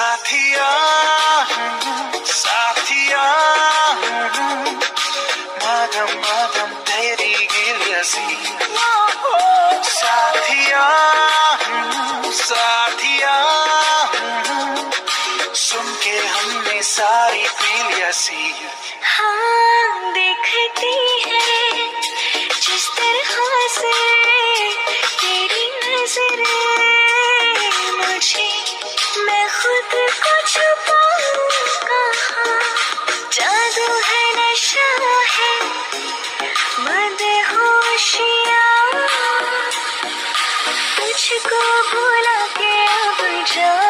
साथिया साथिया मदम मदम तेरी गिरसी साथिया साथिया सुन के हमने सारी पीलिया सी हाँ देखती है जिस तरह से तेरी नजरें मुझे मैं खुद को छुपाऊं कहाँ जादू है नशा है मदहोशिया तुझको भुला के अब जा